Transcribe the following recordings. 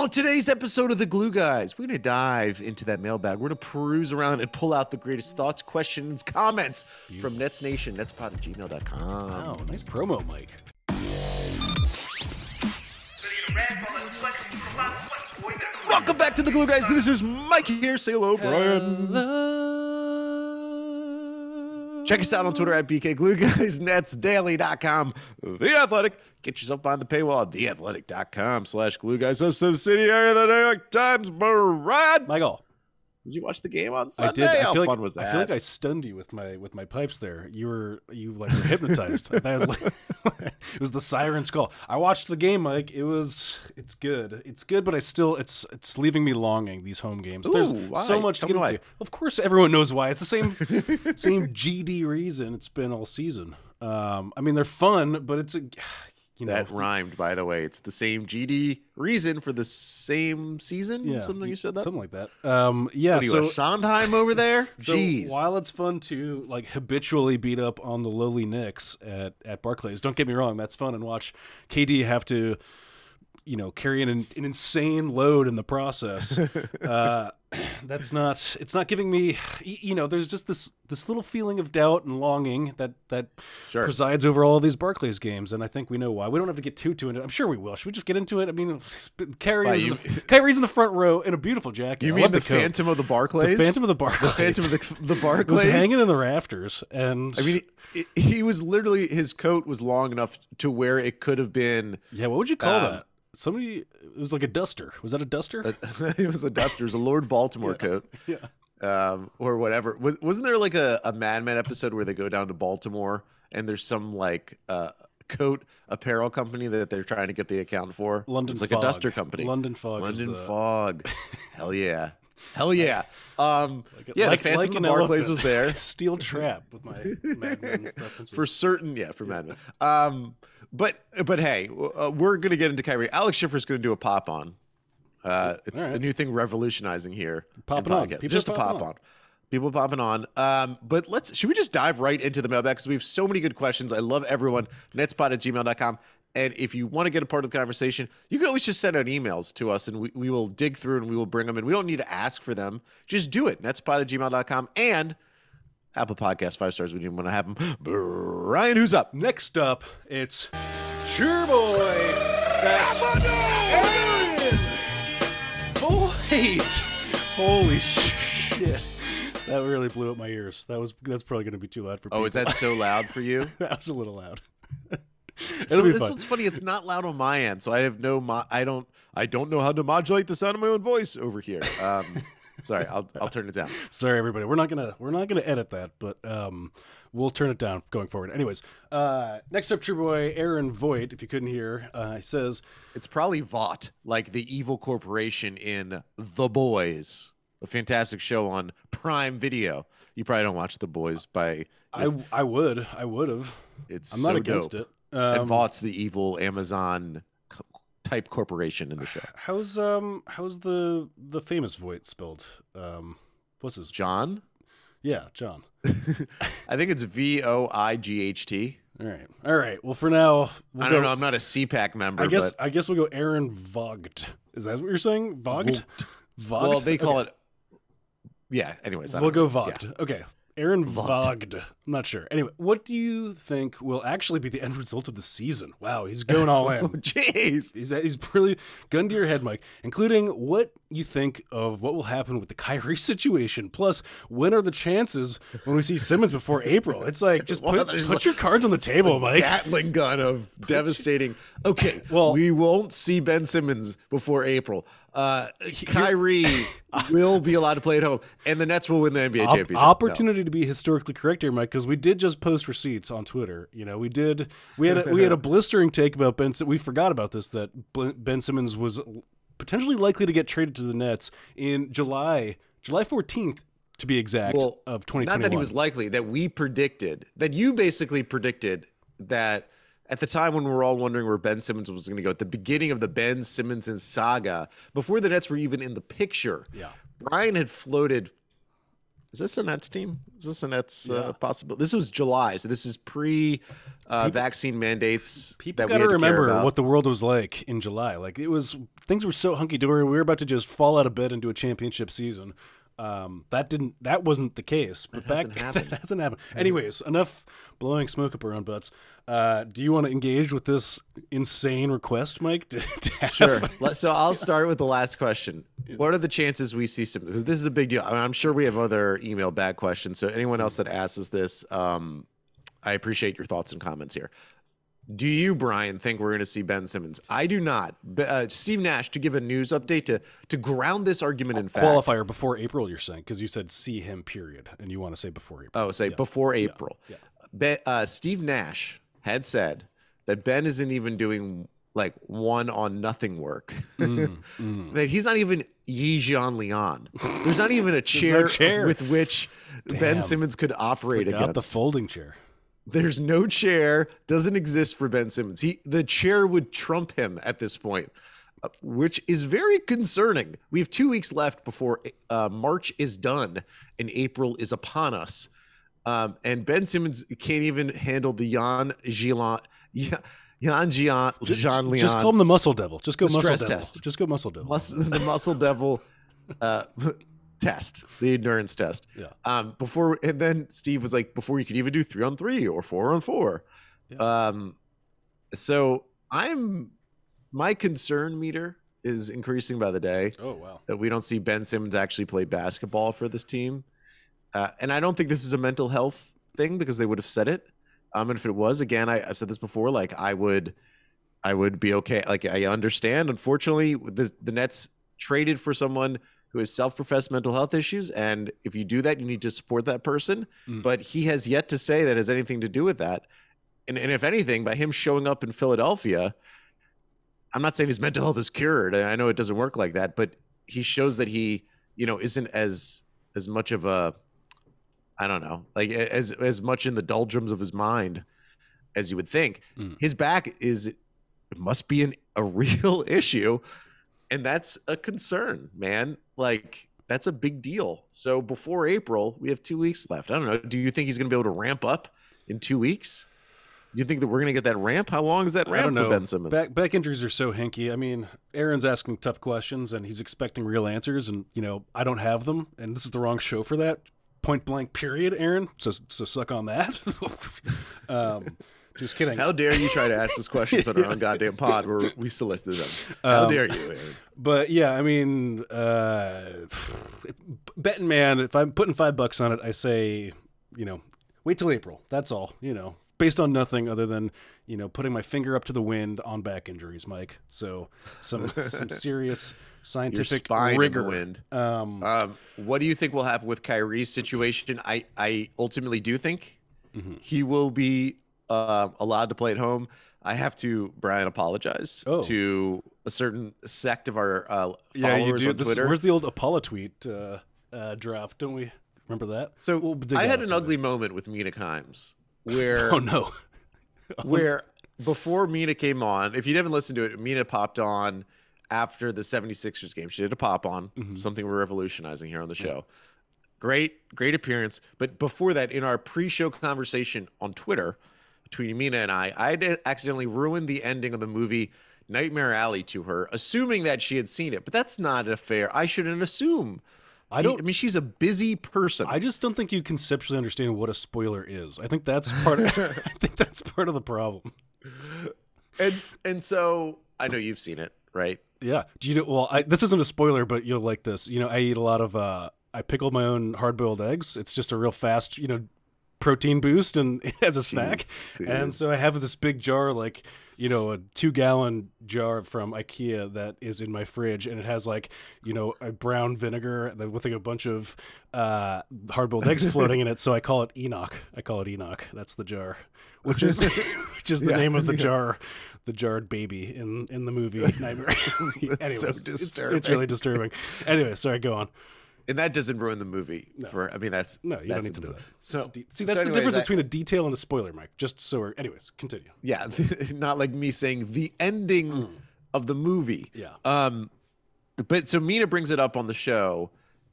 On today's episode of The Glue Guys, we're going to dive into that mailbag. We're going to peruse around and pull out the greatest thoughts, questions, comments from Nets Nation, netspod@gmail.com. Wow, nice promo, Mike. Welcome back to The Glue Guys. This is Mike here. Say hello, Brian. Hello. Check us out on Twitter at BKGlueGuys, NetsDaily.com, The Athletic. Get yourself behind the paywall at TheAthletic.com/GlueGuys. I'm subsidiary of the New York Times, Brian. Michael. Did you watch the game on Sunday? I did. How fun was that? I feel like I stunned you with my pipes there. You were hypnotized. It was the siren's call. I watched the game, Mike. It's good. It's good, but I still it's leaving me longing, these home games. Ooh, there's so much to get into. Of course everyone knows why. It's the same GD reason it's been all season. I mean, they're fun, but it's a that rhymed, by the way. It's the same GD reason for the same season. Yeah, something you said that? Something like that. Yeah. What are you, a Sondheim over there? Jeez. So while it's fun to habitually beat up on the lowly Knicks at Barclays, don't get me wrong, that's fun, and watch KD have to, carry an insane load in the process. It's not giving me, there's just this little feeling of doubt and longing that sure presides over all of these Barclays games. And I think we know why. We don't have to get too into it. I'm sure we will. Should we just get into it? I mean, Kyrie's in the front row in a beautiful jacket. You mean the Phantom of the Barclays? The Phantom of the Barclays. The Phantom of the Barclays was hanging in the rafters. And I mean, he was literally, his coat was long enough to where it could have been. Yeah. What would you call that? It was like a duster. Was that a duster? It was a duster. It was a Lord Baltimore coat. Yeah. Or whatever. Wasn't there like a Mad Men episode where they go down to Baltimore and there's some coat apparel company that they're trying to get the account for? London Fog. It's like a duster company. London Fog. London Fog. Hell yeah. Hell yeah. The Phantom of the Barclays was there. Steel Trap with my Mad Men references. For certain, yeah, for Mad Men. But hey, we're going to get into Kyrie. Alex Schiffer's going to do a pop-on. It's a new thing revolutionizing here. Popping on. Just a pop-on. People popping on. But should we just dive right into the mailbag? Because we have so many good questions. I love everyone. netspod@gmail.com. And if you want to get a part of the conversation, you can always just send out emails to us, and we will dig through and we will bring them in. We don't need to ask for them. Just do it. netspod@gmail.com and Apple Podcast 5 stars. We didn't want to have them. Brian, who's up? Next up, it's Sure Boy. That's Aaron. Boys. Holy shit. That really blew up my ears. That's probably going to be too loud for people. Oh, is that so loud for you? That was a little loud. So this one's funny. It's not loud on my end, so I have I don't know how to modulate the sound of my own voice over here. Sorry, I'll turn it down. Sorry, everybody. We're not gonna edit that, but we'll turn it down going forward. Anyways, next up, True Boy Aaron Voigt. If you couldn't hear, he says it's probably Vought, like the evil corporation in The Boys, a fantastic show on Prime Video. You probably don't watch The Boys, I would have. I'm not against it. And Vaught's the evil Amazon type corporation in the show. How's the famous Voight spelled? What's his John? Yeah, John. I think it's VOIGHT. All right. Well, for now, I don't know. I'm not a CPAC member. I guess we'll go Aaron Voigt. Is that what you're saying? Voigt? Vogt? Well, they call it. Yeah. Anyways, we'll go Vogt. Yeah. Okay. Aaron Vogt. I'm not sure. Anyway, what do you think will actually be the end result of the season? Wow, he's going all in. Jeez. He's really gun to your head, Mike, including what you think of what will happen with the Kyrie situation. Plus, when are the chances when we see Simmons before April? It's like, just put your cards on the table, Mike. Gatling gun of devastating. Okay, well, we won't see Ben Simmons before April. Kyrie will be allowed to play at home, and the Nets will win the NBA championship. Opportunity to be historically correct here, Mike, because we did just post receipts on Twitter. We had a blistering take about Ben. We forgot about this, that Ben Simmons was potentially likely to get traded to the Nets in July 14th, to be exact, of 2021. Not that he was likely, that we predicted, that you basically predicted that. At the time when we were all wondering where Ben Simmons was going to go, at the beginning of the Ben Simmons saga, before the Nets were even in the picture, yeah, Brian had floated Is this a Nets team? Is this a Nets possible? This was July, so this is pre-vaccine mandates. People got to remember what the world was like in July. Like, it was, things were so hunky-dory. We were about to just fall out of bed into a championship season. That wasn't the case. But that hasn't happened. Anyways, enough blowing smoke up our own butts. Do you want to engage with this insane request, Mike? Sure. So I'll start with the last question. What are the chances we see some? Because this is a big deal. I mean, I'm sure we have other email back questions. So anyone else that asks this, I appreciate your thoughts and comments here. Do you, Brian, think we're going to see Ben Simmons? I do not. Steve Nash, to give a news update to ground this argument in fact. Qualifier before April, you're saying, because you said see him, period, and you want to say before April. Oh, before April. Yeah. Steve Nash had said that Ben isn't even doing like one-on-nothing work. That he's not even Yi Jianlian. There's not even a chair, with which Ben Simmons could operate against. The folding chair. There's no chair, doesn't exist for Ben Simmons. The chair would trump him at this point, which is very concerning. We have 2 weeks left before March is done and April is upon us. And Ben Simmons can't even handle the Yi Jianlian. Just call him the muscle devil. Just go muscle devil. Test. Just go muscle devil. The muscle devil test, the endurance test. Yeah. Before, and then Steve was like, before you could even do 3-on-3 or 4-on-4. Yeah. So my concern meter is increasing by the day. Oh wow. That we don't see Ben Simmons actually play basketball for this team. And I don't think this is a mental health thing because they would have said it. And if it was, again, I've said this before, like I would be okay. Like I understand. Unfortunately, the Nets traded for someone who has self-professed mental health issues, and if you do that, you need to support that person. But he has yet to say that has anything to do with that. And if anything, by him showing up in Philadelphia, I'm not saying his mental health is cured. I know it doesn't work like that, but he shows that he, you know, isn't as much of a, I don't know, like as much in the doldrums of his mind as you would think. His back must be a real issue. And that's a concern, man. Like, that's a big deal. So before April, we have 2 weeks left. I don't know. Do you think he's going to be able to ramp up in 2 weeks? You think that we're going to get that ramp? How long is that ramp for Ben Simmons? Back injuries are so hinky. I mean, Aaron's asking tough questions, and he's expecting real answers, and, you know, I don't have them, and this is the wrong show for that. Point blank, period, Aaron. So suck on that. Just kidding. How dare you try to ask us questions on our own goddamn pod where we solicited them? How dare you, Aaron? But yeah, I mean, betting man, if I'm putting $5 on it, I say, you know, wait till April. That's all, you know, based on nothing other than, you know, putting my finger up to the wind on back injuries, Mike. So some serious scientific rigor. Wind. What do you think will happen with Kyrie's situation? I ultimately do think he will be allowed to play at home. I have to, Brian, apologize to a certain sect of our followers on Twitter. Where's the old Apollo tweet drop? Don't we remember that? So I had an ugly moment with Mina Kimes where where before Mina came on, if you haven't listened to it, Mina popped on after the 76ers game. She did a pop on, something we're revolutionizing here on the show. Great appearance. But before that, in our pre-show conversation on Twitter between Mina and I accidentally ruined the ending of the movie Nightmare Alley to her, assuming that she had seen it. But that's not a fair. I shouldn't assume. I mean, she's a busy person. I just don't think you conceptually understand what a spoiler is. I think that's part of. I think that's part of the problem. And so I know you've seen it, right? Yeah. Do you know? Well, this isn't a spoiler, but you'll like this. You know, I eat a lot of. I pickle my own hard-boiled eggs. It's just a real fast, you know, protein boost and as a snack. And so I have this big jar, like, you know, a 2-gallon jar from IKEA that is in my fridge, and it has, like, you know, a brown vinegar with like a bunch of hard-boiled eggs floating in it. So I call it Enoch. That's the jar, which is the name of the jar, the jarred baby in the movie Nightmare. Anyways, so disturbing. It's really disturbing. Anyway, sorry, go on. And that doesn't ruin the movie. I mean, that's you don't need to do that. So see, that's the difference between a detail and a spoiler, Mike. Just so we're, anyways, continue. Yeah, not like me saying the ending of the movie. Yeah. But so Mina brings it up on the show,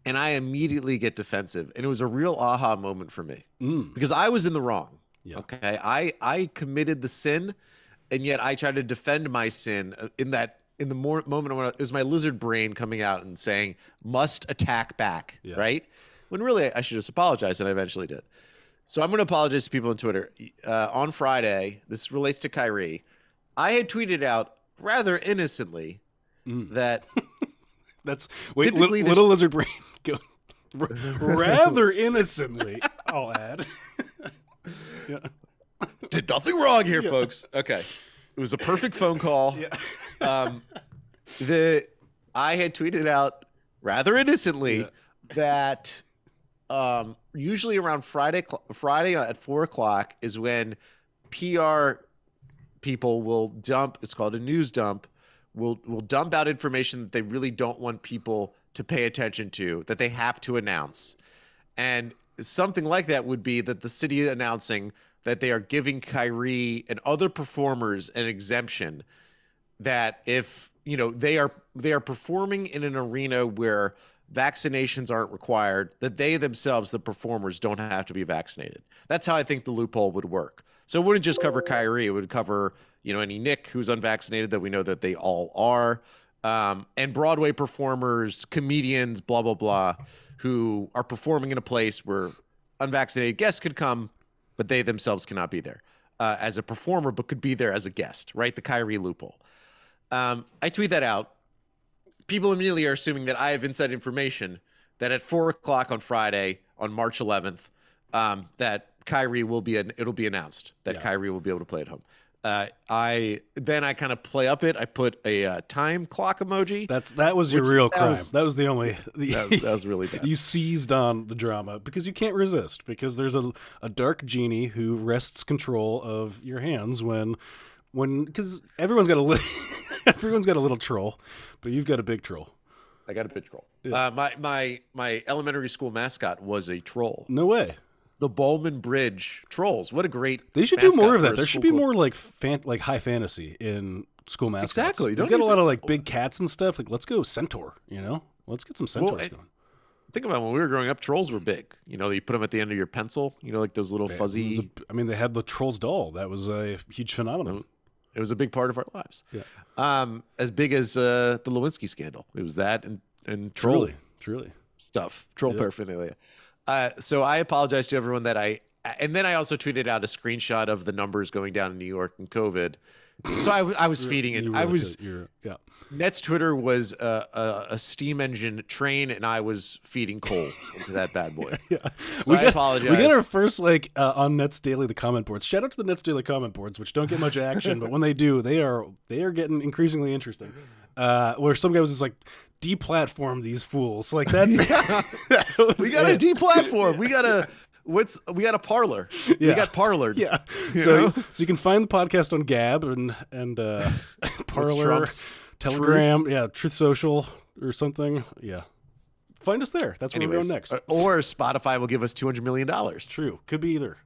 and I immediately get defensive. And it was a real aha moment for me because I was in the wrong. Yeah. Okay. I committed the sin, and yet I tried to defend my sin in that, in the moment when it was my lizard brain coming out and saying, must attack back. Yeah. Right. When really I should just apologize. And I eventually did. So I'm going to apologize to people on Twitter. On Friday, this relates to Kyrie. I had tweeted out rather innocently that that's little lizard brain going rather innocently. I'll add. Yeah. Did nothing wrong here, folks. Okay. It was a perfect phone call. Yeah. I had tweeted out rather innocently that usually around Friday at 4 o'clock is when PR people will dump. It's called a news dump. Will dump out information that they really don't want people to pay attention to, that they have to announce. And something like that would be that the city announcing that they are giving Kyrie and other performers an exemption, that if, you know, they are performing in an arena where vaccinations aren't required, that they themselves, the performers, don't have to be vaccinated. That's how I think the loophole would work. So it wouldn't just cover Kyrie. It would cover, you know, any Nick who's unvaccinated, that we know that they all are, and Broadway performers, comedians, blah, blah, blah, who are performing in a place where unvaccinated guests could come, but they themselves cannot be there as a performer, but could be there as a guest, right? The Kyrie loophole. I tweet that out. People immediately are assuming that I have inside information that at 4 o'clock on Friday, on March 11th, that Kyrie will be, it'll be announced that Kyrie will be able to play at home. I kind of play up it. I put a time clock emoji. That was your real crime. That was really bad. You seized on the drama because you can't resist, because there's a dark genie who wrests control of your hands because everyone's got a little troll, but you've got a big troll. I got a big troll. Yeah. My elementary school mascot was a troll. No way. The Bowman Bridge Trolls. What a great! They should do more of that. There should be more like high fantasy in school mascots. Exactly. Don't get a lot of like big cats and stuff. Like, let's go centaur. You know, let's get some centaurs going. Think about when we were growing up. Trolls were big. You know, you put them at the end of your pencil. You know, like those little fuzzy. I mean, they had the Trolls doll. That was a huge phenomenon. It was a big part of our lives. Yeah. As big as the Lewinsky scandal. It was that and troll truly stuff. Troll paraphernalia. So I apologize to everyone that and then I also tweeted out a screenshot of the numbers going down in New York and COVID. So I was feeding it. Nets Twitter was a steam engine train, and I was feeding coal into that bad boy. So I apologize. We got our first like on Nets Daily, the comment boards. Shout out to the Nets Daily comment boards, which don't get much action, but when they do, they are getting increasingly interesting. Where some guy was just like, deplatform these fools. Like that's we got a deplatform. We got a Parlor. Yeah. We got Parlored. Yeah. So you can find the podcast on Gab and Parlor, Telegram, Truth Social or something. Yeah. Find us there. That's where we're going next. Or Spotify will give us $200 million. True. Could be either.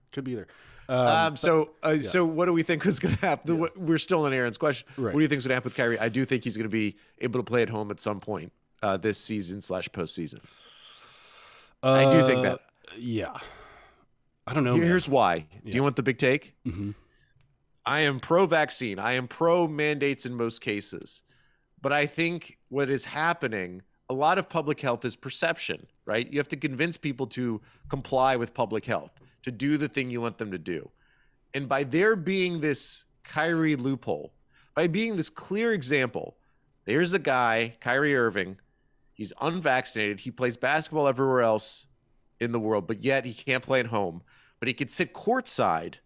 So what do we think is going to happen? Yeah. We're still in Aaron's question. Right. What do you think is going to happen with Kyrie? I do think he's going to be able to play at home at some point this season / postseason. I do think that. Yeah. I don't know. Here's why. Yeah. Do you want the big take? Mm-hmm. I am pro-vaccine. I am pro-mandates in most cases. But I think what is happening, a lot of public health is perception, right? You have to convince people to comply with public health, to do the thing you want them to do. And by there being this Kyrie loophole, by being this clear example, there's a guy, Kyrie Irving, he's unvaccinated, he plays basketball everywhere else in the world, but yet he can't play at home, but he could sit courtside.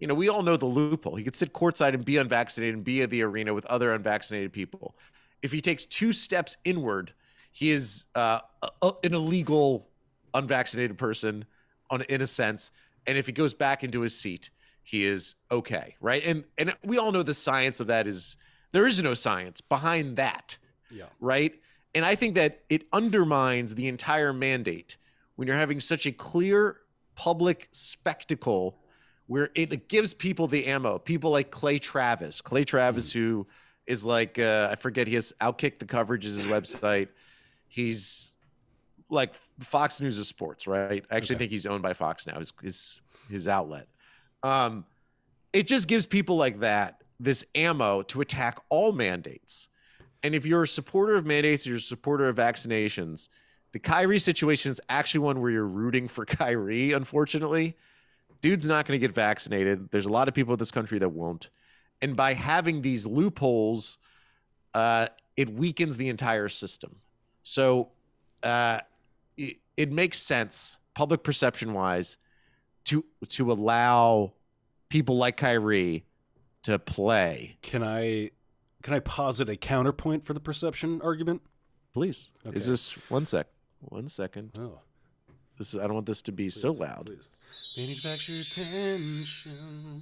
You know, we all know the loophole. He could sit courtside and be unvaccinated and be at the arena with other unvaccinated people. If he takes two steps inward, he is an illegal unvaccinated person, in a sense, and if he goes back into his seat, he is okay, right? And we all know the science of that is there is no science behind that, right? And I think that it undermines the entire mandate when you're having such a clear public spectacle where it gives people the ammo. People like Clay Travis, who is like I forget, he has Outkick the Coverage is his website. He's like Fox News is sports, right? I actually think he's owned by Fox now, his outlet. It just gives people like that this ammo to attack all mandates. And if you're a supporter of mandates, or you're a supporter of vaccinations, the Kyrie situation is actually one where you're rooting for Kyrie, unfortunately. Dude's not going to get vaccinated. There's a lot of people in this country that won't. And by having these loopholes, it weakens the entire system. So it makes sense, public perception-wise, to allow people like Kyrie to play. Can I posit a counterpoint for the perception argument? Please. Okay. Is this one second? Oh. This is, I don't want this to be so loud. Please. Manufacture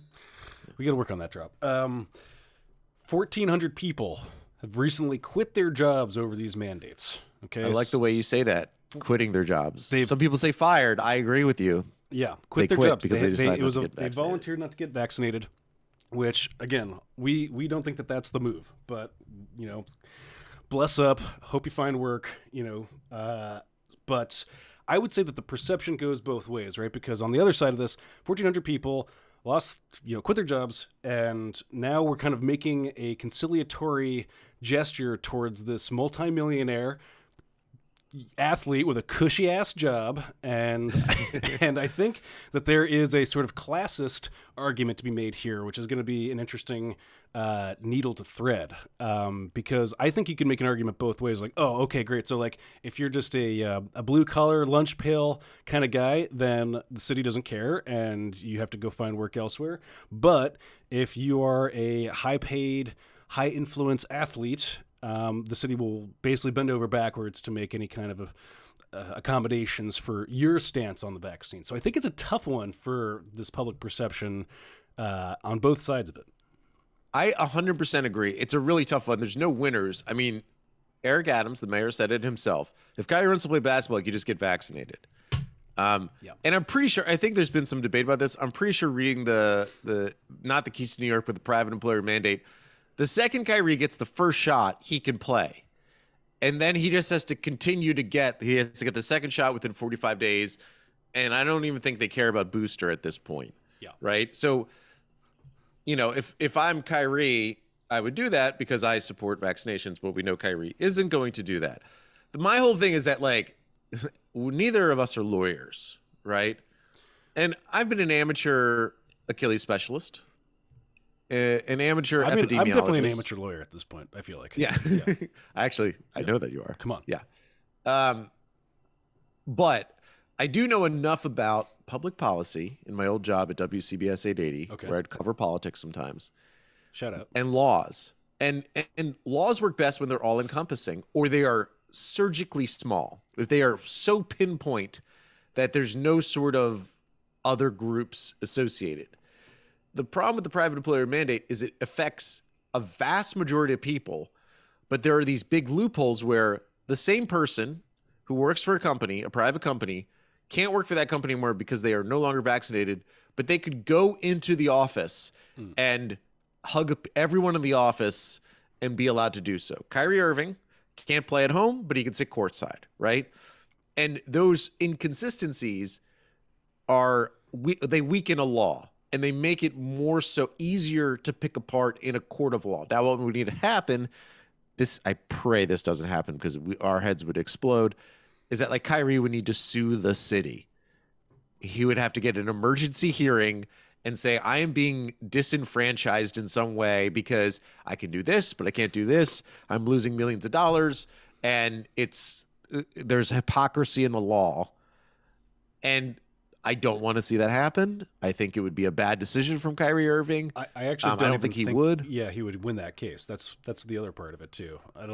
tension. We got to work on that drop. 1,400 people have recently quit their jobs over these mandates. Okay, I like the way you say that. Quitting their jobs. Some people say fired. I agree with you. Yeah, quit their jobs because they volunteered not to get vaccinated. Which again, we don't think that that's the move. But you know, bless up. Hope you find work. You know, but I would say that the perception goes both ways, right? Because on the other side of this, 1,400 people lost, you know, quit their jobs, and now we're kind of making a conciliatory gesture towards this multimillionaire athlete with a cushy ass job, and and I think that there is a sort of classist argument to be made here, which is going to be an interesting needle to thread, because I think you can make an argument both ways. Like, oh, okay, great. So, like, if you're just a blue collar lunch pail kind of guy, then the city doesn't care, and you have to go find work elsewhere. But if you are a high paid, high influence athlete, the city will basically bend over backwards to make any kind of accommodations for your stance on the vaccine. So I think it's a tough one for this public perception on both sides of it. I 100% agree. It's a really tough one. There's no winners. I mean, Eric Adams, the mayor, said it himself. If Kyrie wants to play basketball, you just get vaccinated. Yeah. And I'm pretty sure, I think there's been some debate about this. I'm pretty sure reading not the Keys to New York, but the private employer mandate, the second Kyrie gets the first shot, he can play. And then he just has to continue to get the second shot within 45 days. And I don't even think they care about booster at this point. Yeah. Right? So, you know, if I'm Kyrie, I would do that because I support vaccinations, but we know Kyrie isn't going to do that. My whole thing is that, like, neither of us are lawyers, right? And I've been an amateur Achilles specialist, an amateur epidemiologist. I'm definitely an amateur lawyer at this point, I feel like. Yeah. Yeah. Actually, I know that you are. Come on. Yeah. But I do know enough about public policy in my old job at WCBS 880, where I'd cover politics sometimes. Shout out. And laws. And laws work best when they're all-encompassing, or they are surgically small. If they are so pinpoint that there's no sort of other groups associated. The problem with the private employer mandate is it affects a vast majority of people, but there are these big loopholes where the same person who works for a company, a private company, can't work for that company anymore because they are no longer vaccinated, but they could go into the office and hug up everyone in the office and be allowed to do so. Kyrie Irving can't play at home, but he can sit courtside, right? And those inconsistencies they weaken a law, and they make it more so easier to pick apart in a court of law. Now, what would need to happen, I pray this doesn't happen because our heads would explode, is that, like, Kyrie would need to sue the city. He would have to get an emergency hearing and say, I am being disenfranchised in some way because I can do this, but I can't do this. I'm losing millions of dollars. And there's hypocrisy in the law. And I don't want to see that happen. I think it would be a bad decision from Kyrie Irving. I actually don't, I don't think he would. Yeah, he would win that case. That's the other part of it too. I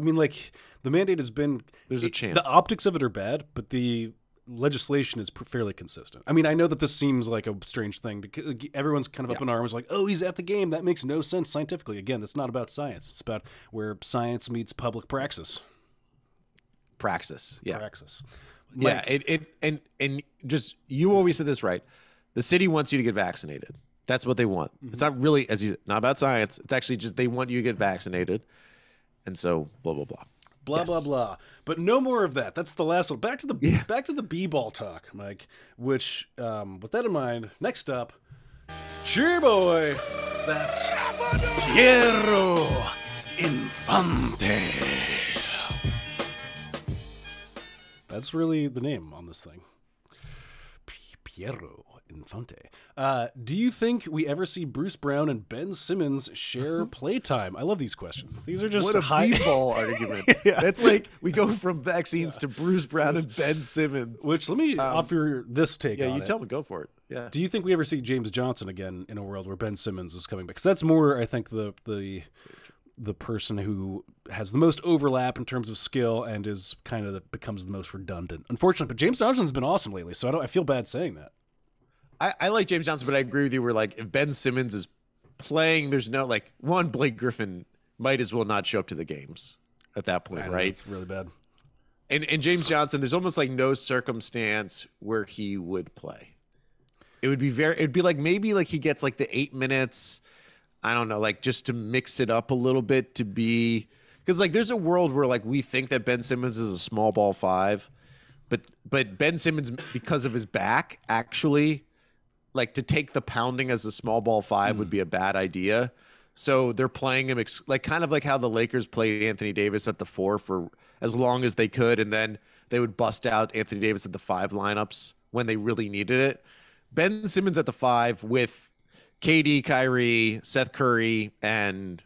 mean, like, the mandate has been, a chance. The optics of it are bad, but the legislation is fairly consistent. I mean, I know that this seems like a strange thing because everyone's kind of up in arms, like, oh, he's at the game. That makes no sense scientifically. Again, that's not about science. It's about where science meets public praxis. Praxis, yeah. Praxis. Like, yeah, and just, you always said this, right? The city wants you to get vaccinated. That's what they want. It's not really, as you said, not about science. It's actually just they want you to get vaccinated. And so blah, blah, blah. blah, yes, blah, blah. But no more of that. That's the last one. Back to the B-ball talk, Mike, which, with that in mind, next up, Cheer Boy. That's Piero Infante. That's really the name on this thing. Piero Infante. Do you think we ever see Bruce Brown and Ben Simmons share playtime? I love these questions. These are just what a high ball argument. Yeah. That's like we go from vaccines to Bruce Brown and Ben Simmons. Which let me offer this take. Yeah, on tell me, go for it. Yeah. Do you think we ever see James Johnson again in a world where Ben Simmons is coming back? Because that's more, I think, the person who has the most overlap in terms of skill and is kind of becomes the most redundant, unfortunately. But James Johnson's been awesome lately, so I feel bad saying that. I like James Johnson, but I agree with you. We're like, if Ben Simmons is playing, there's no, like, one, Blake Griffin might as well not show up to the games at that point, right? It's really bad. And James Johnson, there's almost like no circumstance where he would play. It would be it'd be like maybe like he gets like the 8 minutes, I don't know, like just to mix it up a little bit to be, because like there's a world where like we think that Ben Simmons is a small ball five, but Ben Simmons, because of his back, actually, like to take the pounding as a small ball five would be a bad idea. So they're playing him like kind of like how the Lakers played Anthony Davis at the four for as long as they could. And then they would bust out Anthony Davis at the five lineups when they really needed it. Ben Simmons at the five with KD, Kyrie, Seth Curry, and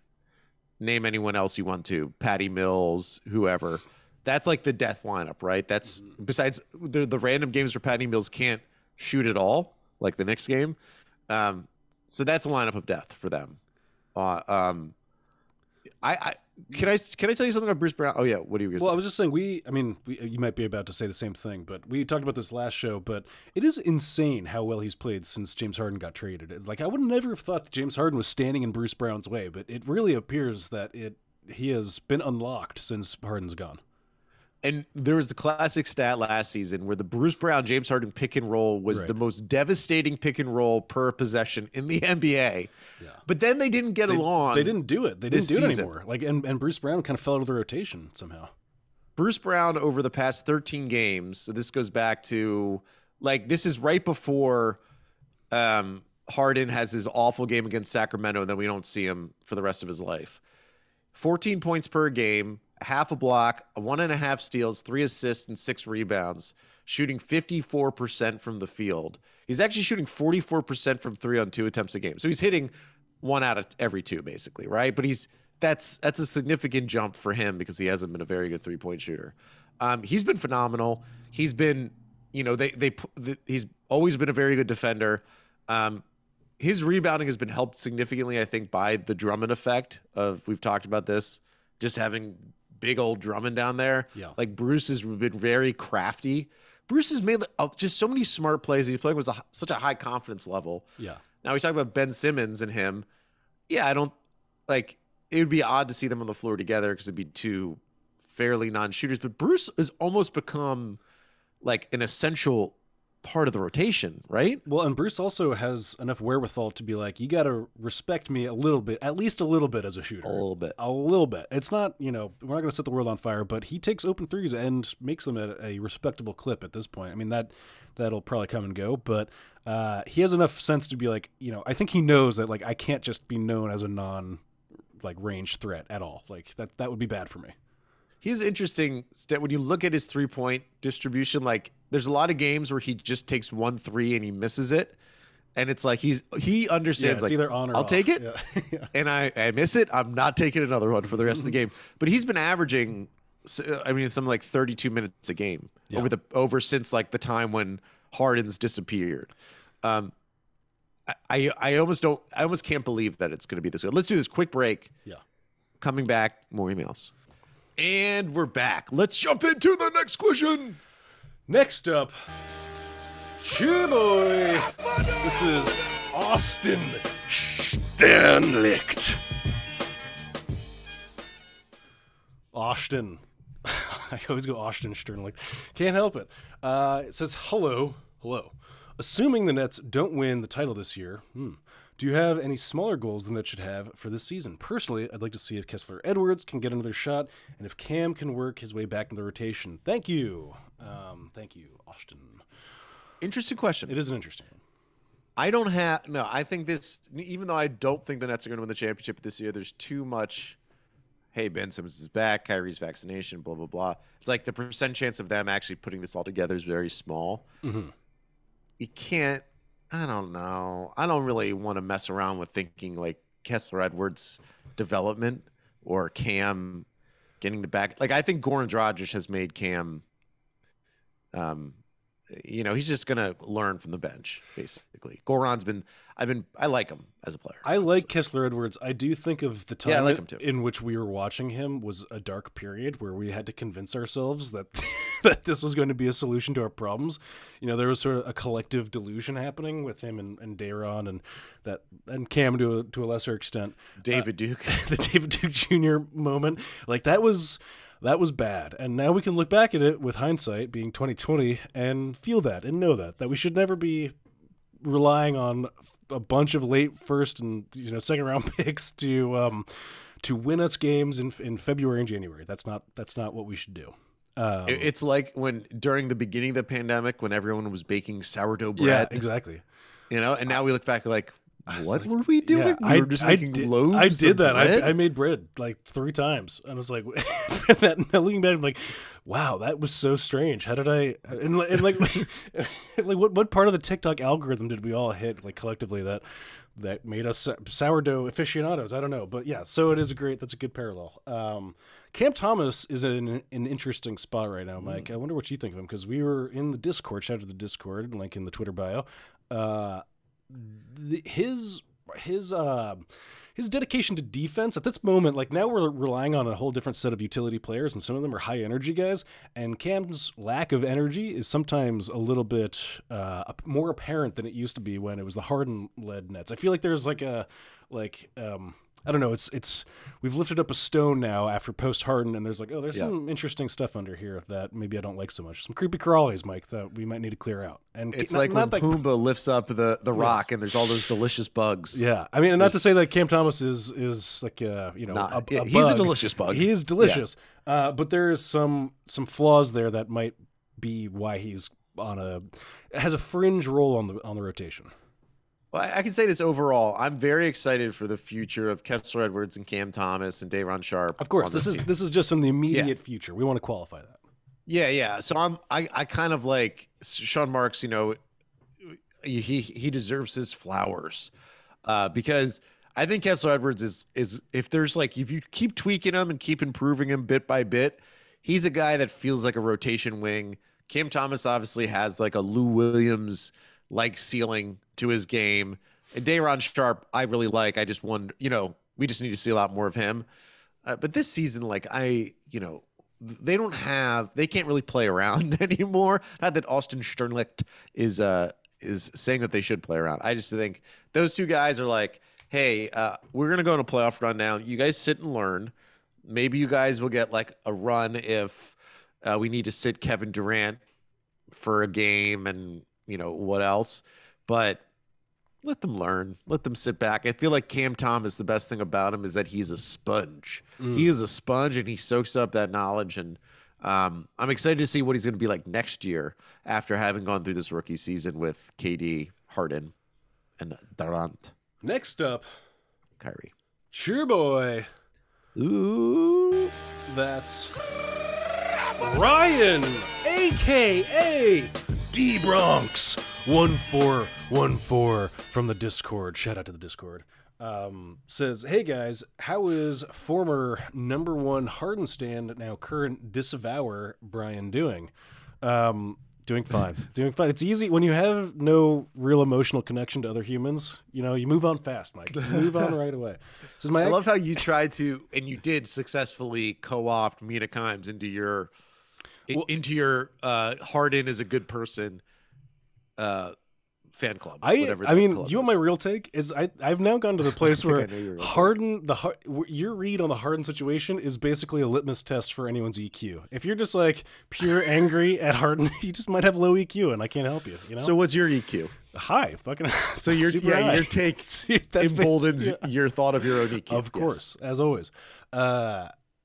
name anyone else you want to, Patty Mills, whoever. That's like the death lineup, right? That's besides the random games where Patty Mills can't shoot at all, like the next game. So that's a lineup of death for them. Can I tell you something about Bruce Brown? Oh yeah, what are you gonna say? Well, I was just saying you might be about to say the same thing, but we talked about this last show. But it is insane how well he's played since James Harden got traded. Like I would never have thought that James Harden was standing in Bruce Brown's way, but it really appears that he has been unlocked since Harden's gone. And there was the classic stat last season where the Bruce Brown, James Harden pick and roll was the most devastating pick and roll per possession in the NBA. Yeah. But then they didn't get along. They didn't do it. They didn't do it anymore. Like, and Bruce Brown kind of fell out of the rotation somehow. Bruce Brown over the past 13 games. So this goes back to like, this is right before Harden has his awful game against Sacramento. And then we don't see him for the rest of his life. 14 points per game. Half a block, 1.5 steals, 3 assists, and 6 rebounds, shooting 54% from the field. He's actually shooting 44% from 3-on-2 attempts a game. So he's hitting 1 out of every 2, basically, right? But that's a significant jump for him because he hasn't been a very good three-point shooter. He's been phenomenal. He's been, you know, he's always been a very good defender. His rebounding has been helped significantly, I think, by the Drummond effect of, we've talked about this, just having big old Drummond down there. Yeah. Like Bruce has been very crafty. Bruce has made just so many smart plays. He's playing with such a high confidence level. Yeah. Now we talk about Ben Simmons and him. Yeah, I don't like it would be odd to see them on the floor together because it'd be two fairly non-shooters. But Bruce has almost become like an essential part of the rotation, right? Well, and Bruce also has enough wherewithal to be like, you got to respect me a little bit, at least a little bit as a shooter. A little bit. A little bit. It's not, you know, we're not going to set the world on fire, but he takes open threes and makes them at a respectable clip at this point. I mean, that'll probably come and go, but he has enough sense to be like, you know, I think he knows that, like, I can't just be known as a range threat at all. Like, that would be bad for me. He's interesting that when you look at his three-point distribution, like there's a lot of games where he just takes 1 3 and he misses it. And it's like he understands, like, either on or I'll take it, yeah. And I miss it. I'm not taking another one for the rest of the game. But he's been averaging, I mean, something like 32 minutes a game over since like the time when Harden's disappeared. I almost can't believe that it's going to be this good. Let's do this quick break. Yeah. Coming back, more emails. And we're back. Let's jump into the next question. Next up, Cheerboy. This is Austin Sternlicht. Austin. I always go Austin Sternlicht. Can't help it. It says, hello. Assuming the Nets don't win the title this year, Do you have any smaller goals than that should have for this season? Personally, I'd like to see if Kessler Edwards can get another shot and if Cam can work his way back in the rotation. Thank you. Thank you, Austin. Interesting question. It is an interesting one. I don't have – no, I think this – even though I don't think the Nets are going to win the championship this year, there's too much, hey, Ben Simmons is back, Kyrie's vaccination, blah, blah, blah. It's like the percent chance of them actually putting this all together is very small. Mm-hmm. You can't – I don't know. I don't really want to mess around with thinking like Kessler Edwards' development or Cam getting the back. Like I think Goran Dragic has made Cam, you know, he's just gonna learn from the bench basically. Goran's been, I like him as a player. I like Kessler Edwards. I do think of the time in which we were watching him was a dark period where we had to convince ourselves that that this was going to be a solution to our problems. You know, there was sort of a collective delusion happening with him and Day'Ron and Cam to a lesser extent. David Duke, the David Duke Jr. moment, like that was bad. And now we can look back at it with hindsight being 2020 and feel that and know that we should never be relying on a bunch of late first and second round picks to win us games in February and January. That's not what we should do. It's like when during the beginning of the pandemic when everyone was baking sourdough bread. Yeah, exactly. You know, and now we look back like what were we doing? Yeah, we were just making loaves. I did that. I made bread like 3 times, and I was like, looking back, I'm like, wow, that was so strange. How did I? And like, like what part of the TikTok algorithm did we all hit like collectively that made us sourdough aficionados? I don't know, but yeah. So it is that's a good parallel. Cam Thomas is in an interesting spot right now, Mike. I wonder what you think of him because we were in the Discord. Shout out to the Discord link in the Twitter bio. His dedication to defense at this moment, like now we're relying on a whole different set of utility players, and some of them are high energy guys. And Cam's lack of energy is sometimes a little bit more apparent than it used to be when it was the Harden-led Nets. I feel like there's like a I don't know. It's we've lifted up a stone now after post-Harden, and there's like some interesting stuff under here that maybe I don't like so much. Some creepy crawlies, Mike, that we might need to clear out. And it's like when Pumbaa lifts up the rock, and there's all those delicious bugs. Yeah, I mean, and not to say that Cam Thomas is like he's a delicious bug. He is delicious, but there is some flaws there that might be why he's has a fringe role on the rotation. Well, I can say this overall. I'm very excited for the future of Kessler Edwards and Cam Thomas and Day'Ron Sharpe. Of course, this is just in the immediate future. We want to qualify that. Yeah, yeah. So I kind of like Sean Marks. You know, he deserves his flowers because I think Kessler Edwards is if you keep tweaking him and keep improving him bit by bit, he's a guy that feels like a rotation wing. Cam Thomas obviously has like a Lou Williams like ceiling to his game, and Day'Ron Sharpe I really like. I just wonder, we just need to see a lot more of him. But this season, they can't really play around anymore. Not that Austin Sternlicht is saying that they should play around. I just think those two guys are like, hey, we're gonna go on a playoff run now. You guys sit and learn. Maybe you guys will get like a run if we need to sit Kevin Durant for a game and what else, but let them learn, let them sit back. I feel like Cam Thomas, the best thing about him is that he's a sponge. He is a sponge and he soaks up that knowledge. And I'm excited to see what he's going to be like next year after having gone through this rookie season with KD, Harden, and Durant. Next up, Kyrie. Cheerboy. Ooh, that's Ryan, a.k.a. D-Bronx 1414 from the Discord. Shout out to the Discord. Says, hey guys, how is former #1 Harden stand, now current disavower Brian doing? Doing fine. Doing fine. It's easy when you have no real emotional connection to other humans. You move on fast, Mike. You move on right away. Says, I love how you tried to, and you did successfully co-opt Mina Kimes into your Harden is a good person fan club. I mean, you know, my real take is I've now gone to the place where Harden, your read on the Harden situation is basically a litmus test for anyone's EQ. If you're just like pure angry at Harden, you just might have low EQ, and I can't help you. You know. So what's your EQ? High, fucking. So your take emboldens your thought of your own EQ. Of course, yes. As always.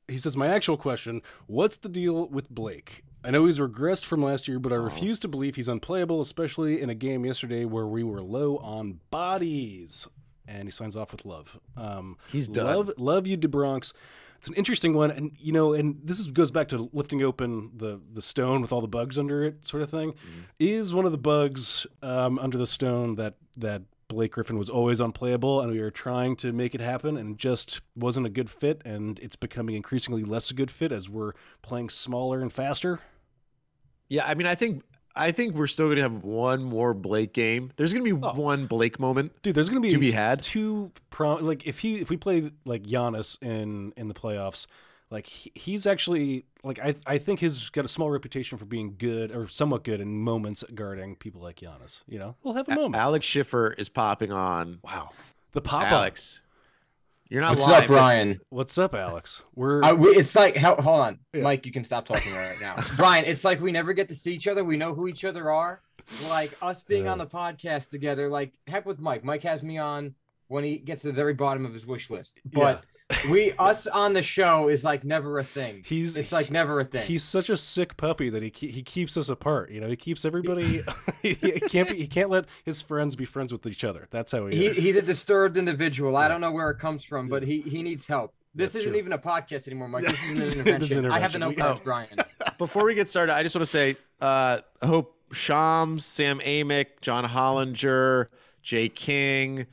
He says, my actual question: what's the deal with Blake? I know he's regressed from last year, but I refuse to believe he's unplayable, especially in a game yesterday where we were low on bodies. And he signs off with love. He's done. Love you, DeBronx. It's an interesting one, and you know, and this is, goes back to lifting open the stone with all the bugs under it, sort of thing. Mm-hmm. Is one of the bugs under the stone that Blake Griffin was always unplayable, and we were trying to make it happen, and just wasn't a good fit, and it's becoming increasingly less a good fit as we're playing smaller and faster. Yeah, I mean, I think we're still going to have one more Blake game. There's going to be one Blake moment, dude. There's going to be had two like if we play like Giannis in the playoffs, like he's actually like I think he's got a small reputation for being good or somewhat good in moments guarding people like Giannis. You know, we'll have a moment. Alex Schiffer is popping on. Wow, the pop up. Alex. You're not What's live, up, Ryan? What's up, Alex? It's like, hold on, Mike. You can stop talking right now, Ryan. It's like we never get to see each other. We know who each other are. Like us being on the podcast together. Like heck with Mike. Mike has me on when he gets to the very bottom of his wish list. But us on the show is like never a thing. It's like never a thing. He's such a sick puppy that he keeps us apart. You know, he keeps everybody. he can't let his friends be friends with each other. That's how he is. He's a disturbed individual. Yeah. I don't know where it comes from, but he needs help. This isn't even a podcast anymore, Mike. This is an intervention. I have to know coach Brian. Before we get started, I just want to say I hope Shams, Sam Amick, John Hollinger, Jay King,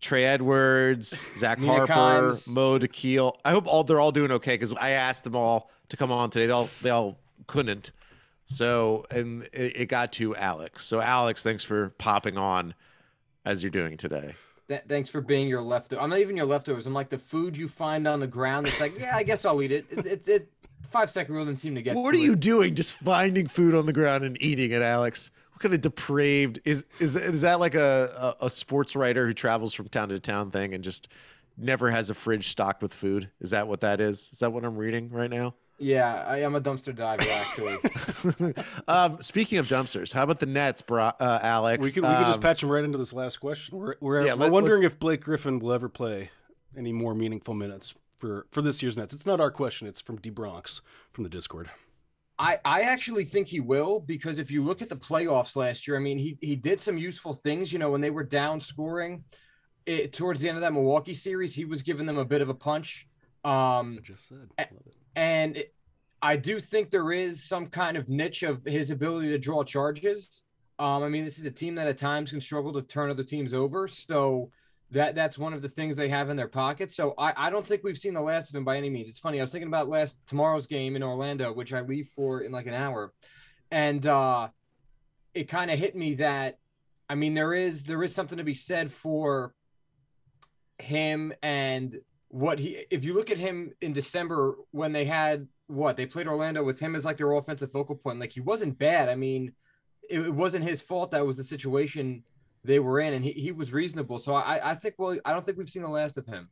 Trey Edwards, Zach Mina Harper, Kimes. Mo DeKeel. I hope they're all doing okay, because I asked them all to come on today. They all couldn't. So it got to Alex. So Alex, thanks for popping on as you're doing today. Thanks for being your leftover. I'm not even your leftovers. I'm like the food you find on the ground. It's like, yeah, I guess I'll eat it. It's 5 second rule didn't seem to get. What are you doing? Just finding food on the ground and eating it, Alex. Kind of depraved is that like a sports writer who travels from town to town thing and just never has a fridge stocked with food? Is that what that is? Is that what I'm reading right now? Yeah, I am a dumpster diver, actually. Speaking of dumpsters, how about the Nets, Alex? We could just patch him right into this last question. We're wondering if Blake Griffin will ever play any more meaningful minutes for this year's Nets. It's not our question. It's from DeBronx from the Discord. I actually think he will, because if you look at the playoffs last year, I mean, he did some useful things, you know, when they were down scoring towards the end of that Milwaukee series, he was giving them a bit of a punch. I just said. I love it. And I do think there is some kind of niche of his ability to draw charges. I mean, this is a team that at times can struggle to turn other teams over. So that's one of the things they have in their pocket. So I don't think we've seen the last of him by any means. It's funny. I was thinking about tomorrow's game in Orlando, which I leave for in like an hour. And it kind of hit me that, I mean, there is something to be said for him and if you look at him in December when they had they played Orlando with him as like their offensive focal point. Like he wasn't bad. I mean, it wasn't his fault. That was the situation they were in, and he was reasonable. So I think, I don't think we've seen the last of him.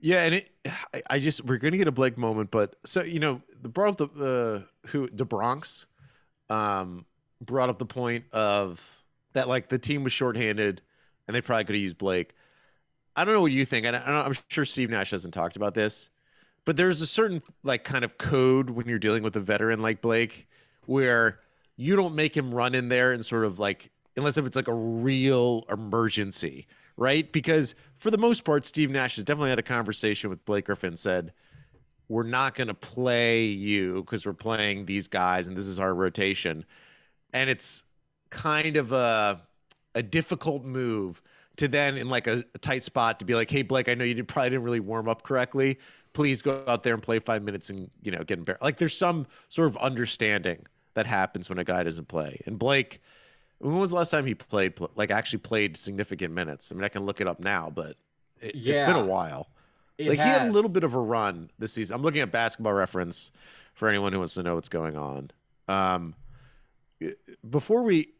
Yeah. And we're going to get a Blake moment, but so, you know, DeBronx brought up the point of that, like the team was shorthanded and they probably could have used Blake. I don't know what you think. And I'm sure Steve Nash hasn't talked about this, but there's a certain like kind of code when you're dealing with a veteran like Blake, where you don't make him run in there and sort of like, unless if it's like a real emergency, right? Because for the most part, Steve Nash has definitely had a conversation with Blake Griffin, said, we're not going to play you because we're playing these guys and this is our rotation. And it's kind of a difficult move to then in like a tight spot to be like, hey, Blake, I know you probably didn't really warm up correctly. Please go out there and play 5 minutes and, you know, get embarrassed. Like there's some sort of understanding that happens when a guy doesn't play. And Blake, when was the last time he played, like actually played significant minutes? I mean, I can look it up now, but it's been a while. He had a little bit of a run this season. I'm looking at Basketball Reference for anyone who wants to know what's going on. before we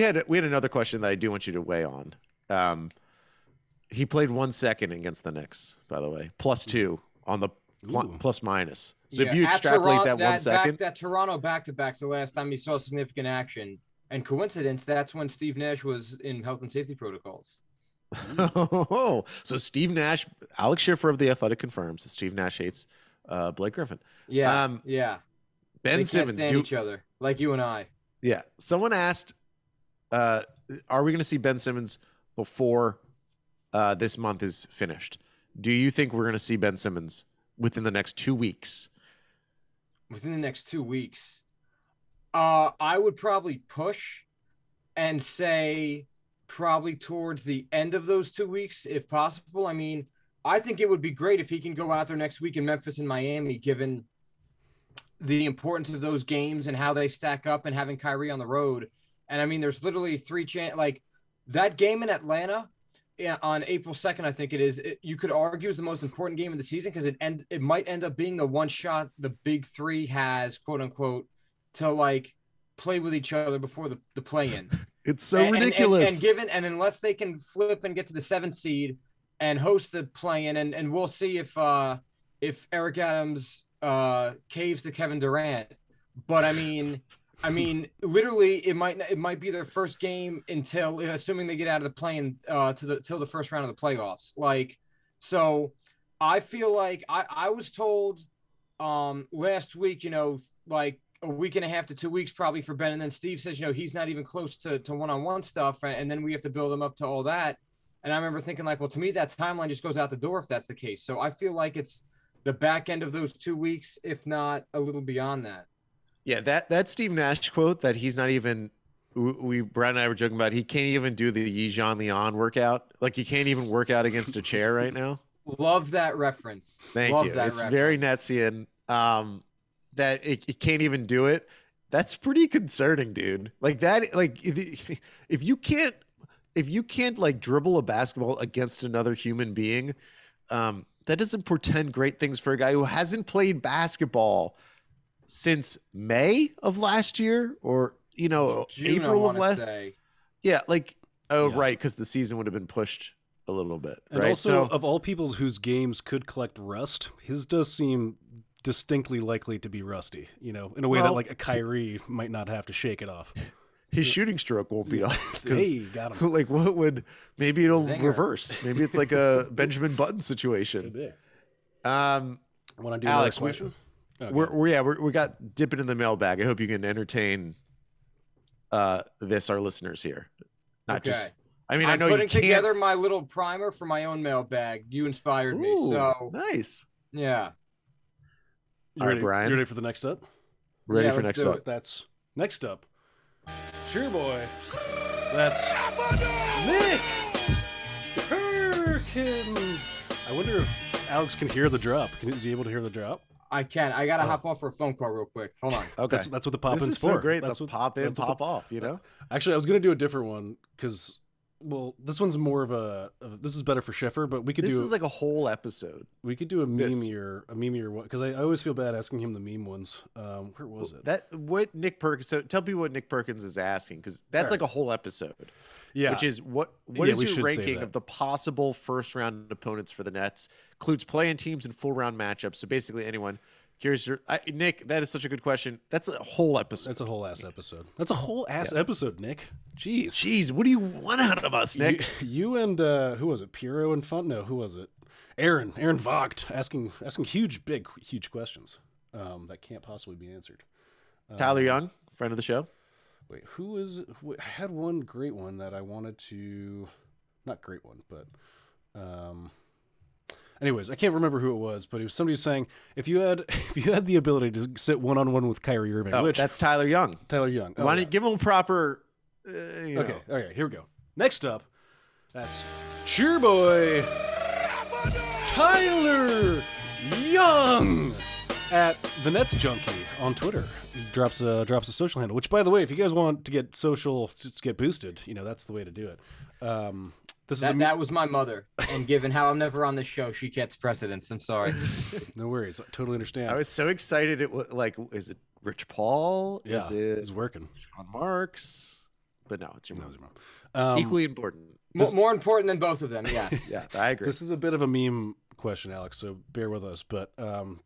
had another question that I do want you to weigh on. He played 1 second against the Knicks, by the way, +2 on the plus minus. So yeah, if you extrapolate that 1 second, that Toronto back-to-back's the last time he saw significant action, and coincidence, that's when Steve Nash was in health and safety protocols. Oh, so Steve Nash, Alex Schiffer of The Athletic confirms that Steve Nash hates Blake Griffin. Yeah, yeah. Ben Simmons do each other like you and I. Yeah. Someone asked, "Are we going to see Ben Simmons before this month is finished?" Do you think we're going to see Ben Simmons within the next 2 weeks? Within the next 2 weeks, I would probably push and say probably towards the end of those 2 weeks, if possible. I mean, I think it would be great if he can go out there next week in Memphis and Miami, given the importance of those games and how they stack up and having Kyrie on the road. And I mean, there's literally like that game in Atlanta on April 2nd, I think it is, you could argue is the most important game of the season, because it might end up being the one shot the big three has, quote unquote, to like play with each other before the play-in. It's so ridiculous. And given, and unless they can flip and get to the 7th seed and host the play-in, and we'll see if Eric Adams caves to Kevin Durant. But I mean, literally, it might be their first game until, assuming they get out of the play-in till the first round of the playoffs. Like, so I feel like I was told last week, like, a week and a half to 2 weeks probably for Ben. And then Steve says, he's not even close to one-on-one stuff. And then we have to build him up to all that. And I remember thinking, like, well, to me, that timeline just goes out the door if that's the case. So I feel like it's the back end of those 2 weeks, if not a little beyond that. Yeah. That Steve Nash quote that he's not even, Brad and I were joking about, he can't even do the Yi Jianlian workout. Like, he can't even work out against a chair right now. Love that reference. Thank you. It's reference. Very Netsian. That it can't even do it. That's pretty concerning, dude. Like that, like if you can't like dribble a basketball against another human being, that doesn't portend great things for a guy who hasn't played basketball since May of last year, or June, April of last. Yeah, like right, because the season would have been pushed a little bit. And right? Also, so, of all people whose games could collect rust, his does seem distinctly likely to be rusty, in a way that like a Kyrie might not have to shake it off. His shooting stroke won't be off. Hey, got him. Like, what would, maybe it'll Zinger. Reverse. Maybe it's like a Benjamin Button situation. Want to do Alex, question? We got dipping in the mailbag. I hope you can entertain our listeners here. Not okay. Just, I mean, I'm putting together my little primer for my own mailbag. You inspired me. So nice. Yeah. All right, Brian. You ready for the next up? Ready for next up. That's next up. Sure, boy. That's Nick Perkins. I wonder if Alex can hear the drop. Is he able to hear the drop? I can. I got to hop off for a phone call real quick. Hold on. Okay. That's what the pop-in's for. This is so great. That's what pop in, pop off, Actually, I was going to do a different one because... Well, this one's more of this is better for Schiffer, but we could this is like a whole episode. We could do a memeier one, because I always feel bad asking him the meme ones. Where was it? What Nick Perkins? So tell me what Nick Perkins is asking, because that's like a whole episode. Yeah, which is what is your ranking of the possible first round opponents for the Nets? Includes play-in teams and full round matchups. So basically, anyone. Here's your Nick. That is such a good question. That's a whole episode. That's a whole ass episode. That's a whole ass episode, Nick. Jeez. What do you want out of us, Nick? You and who was it? Piero and Fontenot. Who was it? Aaron Vought asking huge questions that can't possibly be answered. Tyler Young, friend of the show. Wait, who is? I had one great one that I wanted to. Not great one, but. Anyways, I can't remember who it was, but it was somebody saying if you had the ability to sit one-on-one with Kyrie Irving, which that's Tyler Young. Tyler Young. Why don't you give him a proper? Okay, here we go. Next up, that's cheer boy Tyler Young at the Nets Junkie on Twitter. He drops a social handle. Which, by the way, if you guys want to get social, just get boosted, that's the way to do it. That was my mother, and given how I'm never on this show, she gets precedence. I'm sorry. No worries. I totally understand. I was so excited. It was like, is it Rich Paul? Yeah, it's working. Sean Marks? But no, it's your mom. Equally important. More important than both of them, yes. Yeah, I agree. This is a bit of a meme question, Alex, so bear with us, but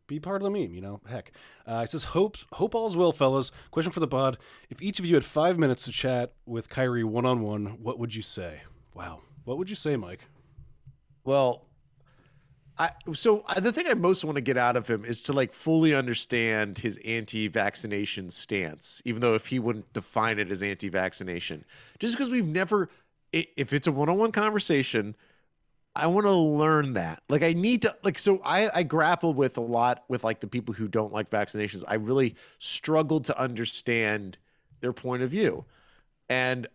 be part of the meme, you know, heck. It says, hope all's well, fellas. Question for the pod. If each of you had 5 minutes to chat with Kyrie one-on-one, what would you say? Wow. What would you say, Mike? Well, the thing I most want to get out of him is to like fully understand his anti-vaccination stance, even though if he wouldn't define it as anti-vaccination, just because we've never, if it's a one-on-one conversation, I want to learn that. Like I need to, like, so I grapple with a lot with like the people who don't like vaccinations. I really struggle to understand their point of view. And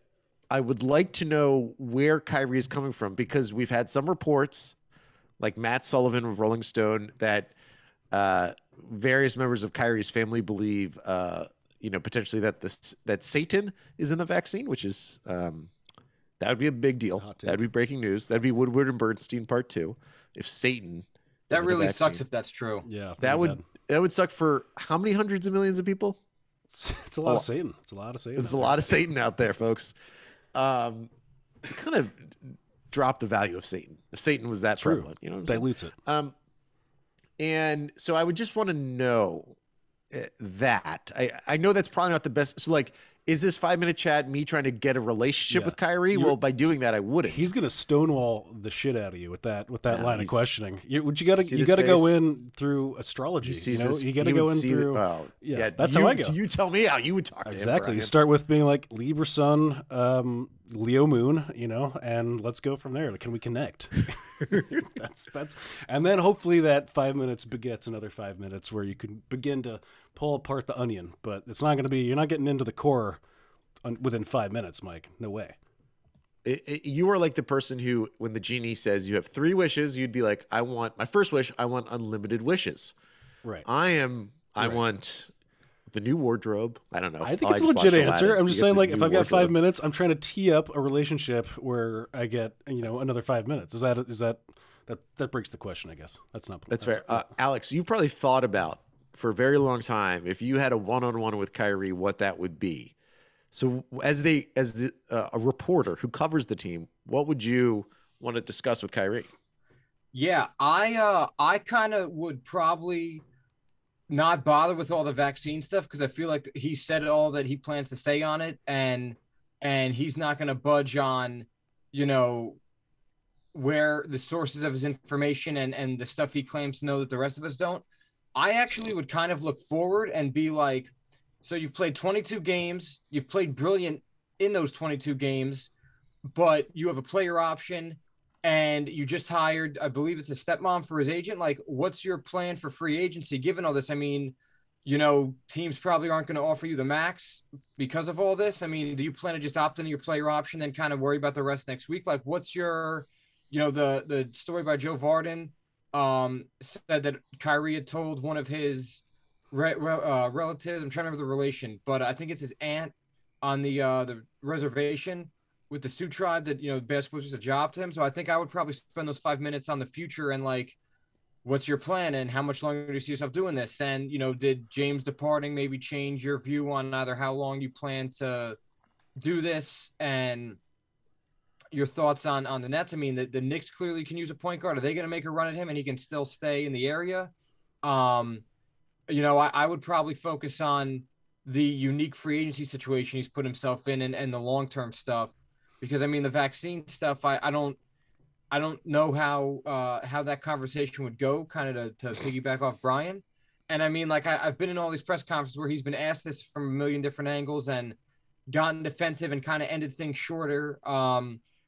I would like to know where Kyrie is coming from, because we've had some reports like Matt Sullivan of Rolling Stone that various members of Kyrie's family believe, you know, potentially that Satan is in the vaccine, which is that would be a big deal. That'd be breaking news. That'd be Woodward and Bernstein part 2. If Satan, that really sucks if that's true. Yeah, that would suck for how many hundreds of millions of people? It's a lot of Satan. It's a lot of Satan. It's a lot of Satan out there, folks. Kind of drop the value of Satan. If Satan was that prevalent, you know, dilutes it. And so I would just want to know that I know that's probably not the best. So like, is this 5 minute chat me trying to get a relationship with Kyrie? Well, by doing that, I wouldn't. He's going to stonewall the shit out of you with that line of questioning. You got to go in through astrology. You know, you got to go in through. Yeah, that's how I go. You tell me how you would talk to him. Exactly. You start with being like Libra sun, Leo moon, you know, and let's go from there. Like, can we connect? that's and then hopefully that 5 minutes begets another 5 minutes where you can begin to pull apart the onion, but it's not going to be, you're not getting into the core within 5 minutes, Mike. No way. You are like the person who, when the genie says you have 3 wishes, you'd be like, I want my first wish. I want unlimited wishes. Right. I want the new wardrobe. I don't know. I think it's a legit answer. I'm just saying, like, if I've got 5 minutes, I'm trying to tee up a relationship where I get, you know, another 5 minutes. That breaks the question, I guess. That's fair. Alex, you've probably thought about for a very long time, if you had a one-on-one with Kyrie, what that would be. So as a reporter who covers the team, what would you want to discuss with Kyrie? Yeah, I kind of would probably not bother with all the vaccine stuff, because I feel like he said all that he plans to say on it, and he's not going to budge on, you know, where the sources of his information and the stuff he claims to know that the rest of us don't. I actually would kind of look forward and be like, so you've played 22 games, you've played brilliant in those 22 games, but you have a player option and you just hired, I believe it's a stepmom for his agent. Like, what's your plan for free agency given all this? I mean, you know, teams probably aren't going to offer you the max because of all this. I mean, do you plan to just opt into your player option then kind of worry about the rest next week? Like, what's your, you know, the story by Joe Varden said that Kyrie had told one of his relatives, I'm trying to remember the relation, but I think it's his aunt on the reservation with the Sioux tribe that, you know, the best was just a job to him. So I think I would probably spend those 5 minutes on the future and like, what's your plan and how much longer do you see yourself doing this? And, you know, did James departing maybe change your view on either how long you plan to do this and your thoughts on the Nets? I mean, the Knicks clearly can use a point guard. Are they going to make a run at him and he can still stay in the area? You know, I would probably focus on the unique free agency situation he's put himself in and the long-term stuff, because I mean, the vaccine stuff, I don't know how that conversation would go, kind of to piggyback off Brian. And I mean, like I've been in all these press conferences where he's been asked this from a million different angles and gotten defensive and kind of ended things shorter.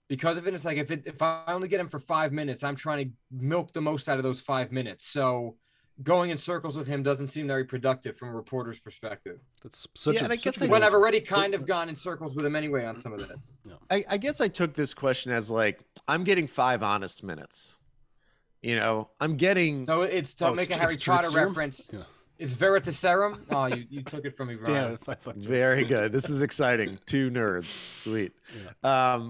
Because of it, it's like if I only get him for 5 minutes, I'm trying to milk the most out of those 5 minutes. So going in circles with him doesn't seem very productive from a reporter's perspective. That's such a, and I guess when I've already kind of gone in circles with him anyway on some of this. Yeah. I guess I took this question as like, I'm getting 5 honest minutes. You know, I'm getting. So it's to make a Harry Potter reference. Yeah. It's Veritaserum. Oh, you took it from me, Brian. Damn, very good. This is exciting. 2 nerds. Sweet. Yeah.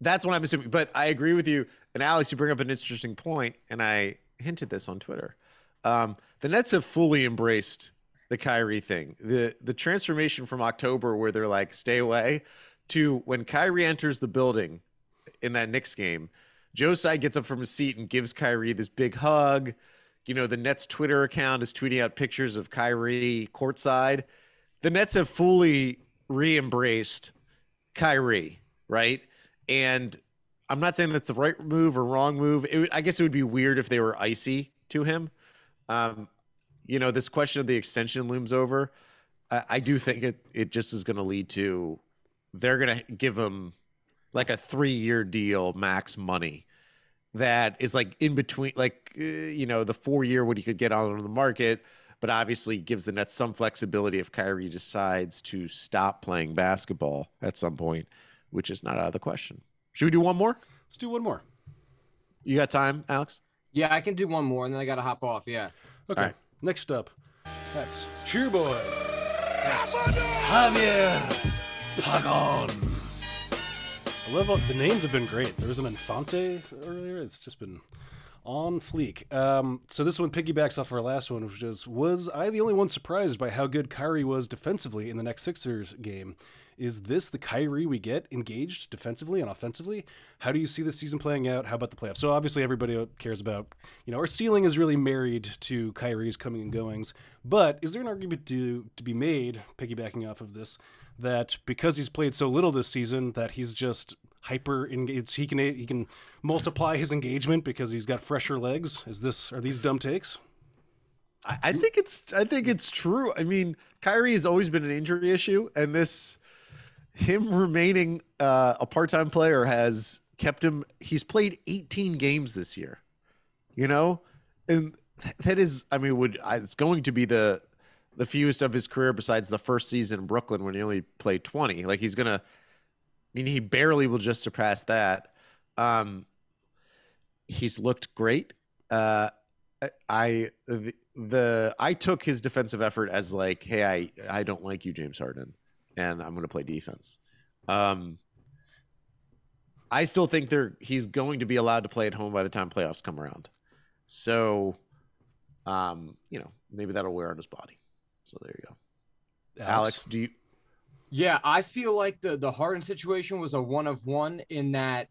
that's what I'm assuming. But I agree with you. And Alex, you bring up an interesting point, and I hinted this on Twitter. The Nets have fully embraced the Kyrie thing. The transformation from October, where they're like, stay away, to when Kyrie enters the building in that Knicks game, Josiah gets up from his seat and gives Kyrie this big hug. You know, the Nets Twitter account is tweeting out pictures of Kyrie courtside. The Nets have fully re-embraced Kyrie, right? And I'm not saying that's the right move or wrong move. I guess it would be weird if they were icy to him. You know, this question of the extension looms over. I do think it just is going to lead to, they're going to give him like a 3-year deal, max money, that is like in between, like, you know, the 4-year what he could get out on the market, but obviously gives the Nets some flexibility if Kyrie decides to stop playing basketball at some point, which is not out of the question. Should we do one more? Let's do one more. You got time, Alex? Yeah, I can do one more, and then I got to hop off, yeah. Okay, right. Next up, that's Cheer Boy. That's Javier Pagon. I love all the names have been great. There was an Infante earlier. It's just been on fleek. So this one piggybacks off our last one, which is, was I the only one surprised by how good Kyrie was defensively in the next Sixers game? Is this the Kyrie we get, engaged defensively and offensively? How do you see this season playing out? How about the playoffs? So obviously everybody cares about, you know, our ceiling is really married to Kyrie's coming and goings. But is there an argument to be made, piggybacking off of this, that because he's played so little this season, that he's just hyper engaged? He can multiply his engagement because he's got fresher legs. Are these dumb takes? I think it's true. I mean, Kyrie has always been an injury issue, and this. Him remaining a part-time player has kept him. He's played 18 games this year, you know, and that is, I mean, it's going to be the fewest of his career besides the first season in Brooklyn when he only played 20. Like he's gonna, I mean, he barely will just surpass that. He's looked great. I took his defensive effort as like, hey, I don't like you, James Harden, and I'm going to play defense. I still think he's going to be allowed to play at home by the time playoffs come around. So, you know, maybe that'll wear on his body. So there you go. Alex, do you? Yeah, I feel like the Harden situation was a one-of-one in that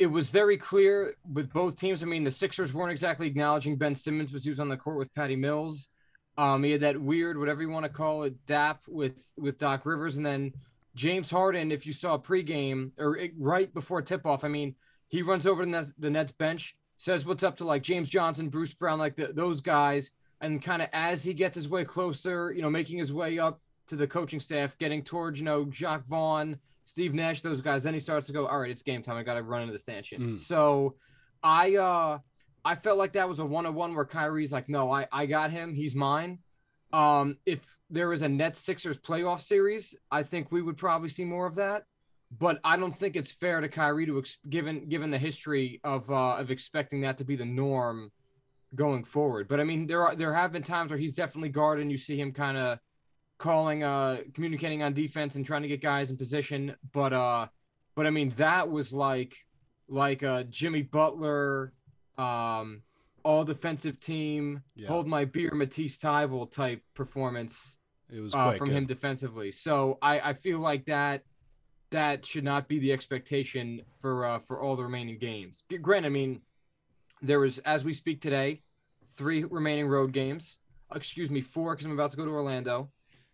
it was very clear with both teams. I mean, the Sixers weren't exactly acknowledging Ben Simmons because he was on the court with Patty Mills. He had that weird, whatever you want to call it, dap with Doc Rivers. And then James Harden, if you saw pregame or right before tip-off, I mean, he runs over to the Nets bench, says what's up to, like, James Johnson, Bruce Brown, like those guys. And kind of as he gets his way closer, you know, making his way up to the coaching staff, getting towards, you know, Jacques Vaughn, Steve Nash, those guys, then he starts to go, all right, it's game time. I got to run into the stanchion. So I felt like that was a one-on-one where Kyrie's like, no, I got him. He's mine. If there was a Nets-Sixers playoff series, I think we would probably see more of that. But I don't think it's fair to Kyrie to given the history of expecting that to be the norm going forward. But, I mean, there have been times where he's definitely guarded and you see him kind of calling, communicating on defense and trying to get guys in position. But I mean, that was like Jimmy Butler – all defensive team, yeah. Hold my beer, Matisse Thybulle type performance. It was quite from good. Him defensively. So I feel like that should not be the expectation for all the remaining games. Granted, I mean, there was, as we speak today, 3 remaining road games. Excuse me, 4 because I'm about to go to Orlando.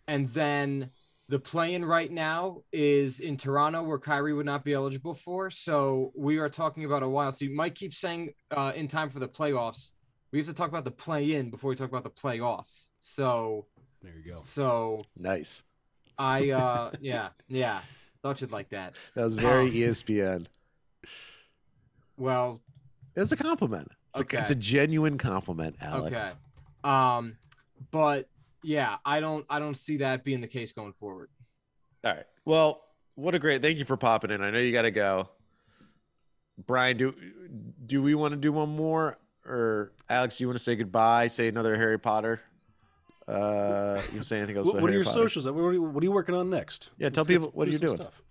And then the play-in right now is in Toronto, where Kyrie would not be eligible for. So we are talking about a while. So you might keep saying in time for the playoffs. We have to talk about the play-in before we talk about the playoffs. So there you go. So nice. Yeah. Thought you'd like that. That was very ESPN. Well, it's a compliment. It's a genuine compliment, Alex. Okay. But. Yeah, I don't see that being the case going forward. All right. Well, what a great, thank you for popping in. I know you got to go. Brian, do we want to do one more? Or Alex, do you want to say goodbye, say another Harry Potter? You say anything else about Harry Potter? What are your socials? What are you working on next? Yeah, tell people what are you doing? Stuff.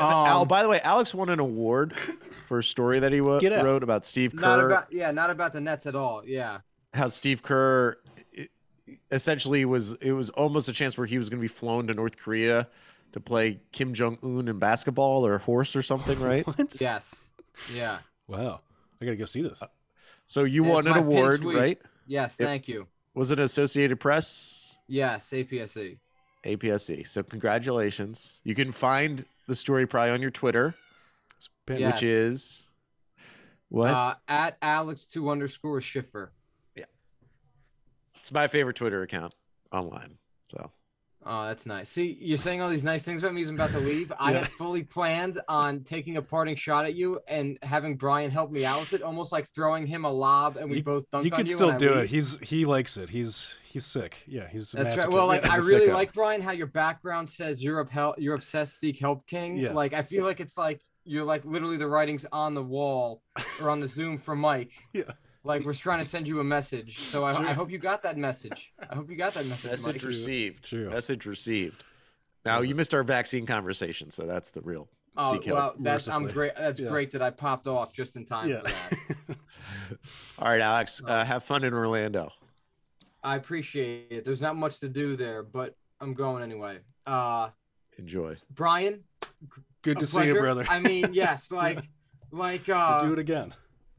By the way, Alex won an award for a story that he wrote about Steve Kerr. Not about the Nets at all. Yeah. How Steve Kerr essentially it was almost a chance where he was going to be flown to North Korea to play Kim Jong-un in basketball or horse or something, right? Yes. Yeah. Wow. I got to go see this. So you won an award, right? Yes. Thank you. Was it Associated Press? Yes. APSC. APSC. So congratulations. You can find the story probably on your Twitter, which is what? At Alex_Schiffer. Yeah. It's my favorite Twitter account online. So. Oh, that's nice. See, you're saying all these nice things about me as I'm about to leave. Yeah. I had fully planned on taking a parting shot at you and having Brian help me out with it, almost like throwing him a lob, and we both dunk on you. You can still do it. He likes it. He's sick. Yeah, he's. That's right. Well, like I really like, Brian, how your background says you're obsessed, seek help, king. Yeah. Like I feel like it's like you're like literally the writing's on the wall or on the Zoom for Mike. Yeah. Like we're trying to send you a message, so I hope you got that message. I hope you got that message. Message received. True. Message received. Now you missed our vaccine conversation, so that's the real. Oh well, I'm great. That's great that I popped off just in time for that. All right, Alex, have fun in Orlando. I appreciate it. There's not much to do there, but I'm going anyway. Enjoy, Brian. Good to see you, brother. I mean, yes, we'll do it again.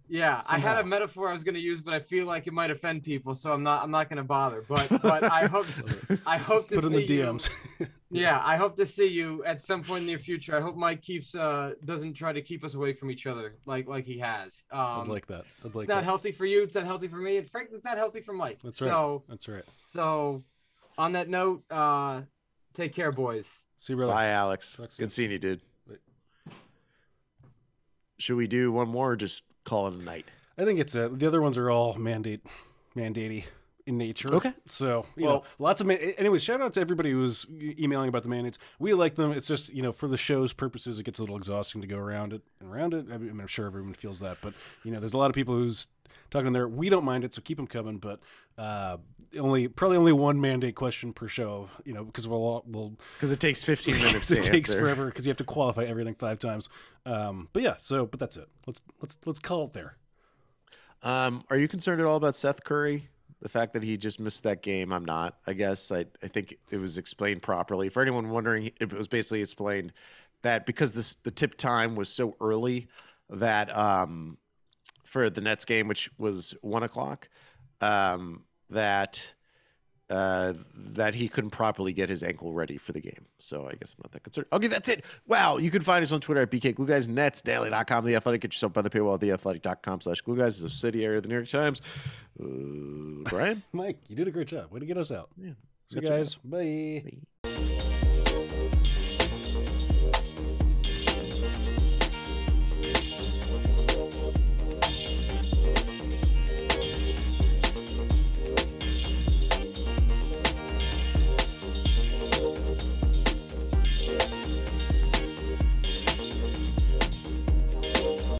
Yeah, somehow. I had a metaphor I was going to use, but I feel like it might offend people, so I'm not going to bother. But I hope to see you. Put in the DMs. Yeah, I hope to see you at some point in the future. I hope Mike doesn't try to keep us away from each other like he has. I'd like that. It's not healthy for you. It's not healthy for me. And frankly, it's not healthy for Mike. That's right. That's right. So on that note, take care, boys. See you, brother. Bye, Alex. Good seeing you, dude. Wait. Should we do one more or just call it a night? I think it's it. The other ones are all mandatey in nature. Okay. So, you know, lots of anyways, shout out to everybody who's emailing about the mandates. We like them. It's just, you know, for the show's purposes, it gets a little exhausting to go around it and around it. I mean, I'm sure everyone feels that, but you know, there's a lot of people who's talking in there. We don't mind it, so keep them coming, but probably only one mandate question per show, you know, because because it takes 15 minutes to answer. It takes forever because you have to qualify everything 5 times. But that's it. Let's call it there. Are you concerned at all about Seth Curry? The fact that he just missed that game? I'm not. I guess I think it was explained properly. For anyone wondering, it was basically explained that because the tip time was so early that for the Nets game, which was 1 o'clock, that he couldn't properly get his ankle ready for the game. So I guess I'm not that concerned. Okay, that's it. Wow, you can find us on Twitter at BKGlueGuys, NetsDaily.com, The Athletic. Get yourself by the paywall at TheAthletic.com/GlueGuys. It's a subsidiary of the New York Times. Brian? Mike, you did a great job. Way to get us out. Yeah. See you guys. Right. Bye.